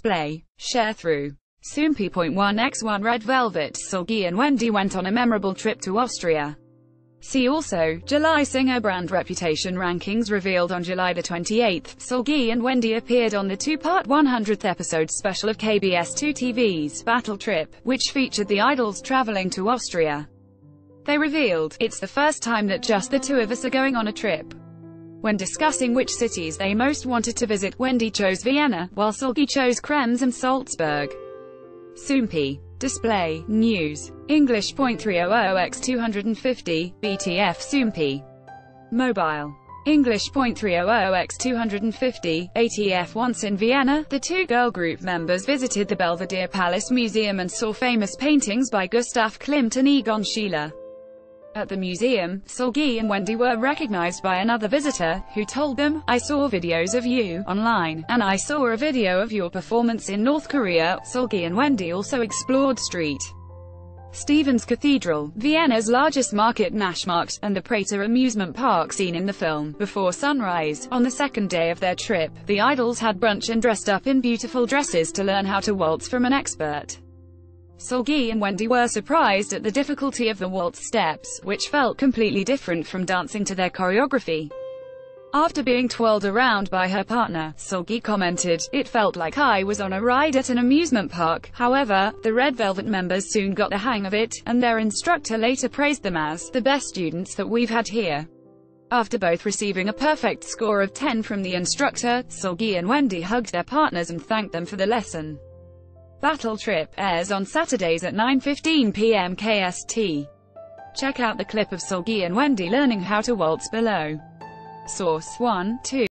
display. Share through Soompi.1x1 Red Velvet. Seulgi and Wendy went on a memorable trip to Austria. See also, July singer brand reputation rankings revealed on July 28. Seulgi and Wendy appeared on the two-part 100th episode special of KBS2 TV's Battle Trip, which featured the idols traveling to Austria. They revealed, "It's the first time that just the two of us are going on a trip." When discussing which cities they most wanted to visit, Wendy chose Vienna, while Seulgi chose Krems and Salzburg. Soompi. Display, News, English.300x250, BTF Soompi. Mobile. English.300x250, ATF. Once in Vienna, the two girl group members visited the Belvedere Palace Museum and saw famous paintings by Gustav Klimt and Egon Schiele. At the museum, Seulgi and Wendy were recognized by another visitor, who told them, "I saw videos of you online, and I saw a video of your performance in North Korea." Seulgi and Wendy also explored St. Stephen's Cathedral, Vienna's largest market Naschmarkt, and the Prater amusement park seen in the film. Before sunrise, on the second day of their trip, the idols had brunch and dressed up in beautiful dresses to learn how to waltz from an expert. Seulgi and Wendy were surprised at the difficulty of the waltz steps, which felt completely different from dancing to their choreography. After being twirled around by her partner, Seulgi commented, "It felt like I was on a ride at an amusement park." However, the Red Velvet members soon got the hang of it, and their instructor later praised them as the best students that we've had here. After both receiving a perfect score of 10 from the instructor, Seulgi and Wendy hugged their partners and thanked them for the lesson. Battle Trip airs on Saturdays at 9:15 p.m. KST. Check out the clip of Seulgi and Wendy learning how to waltz below. Source 1, 2.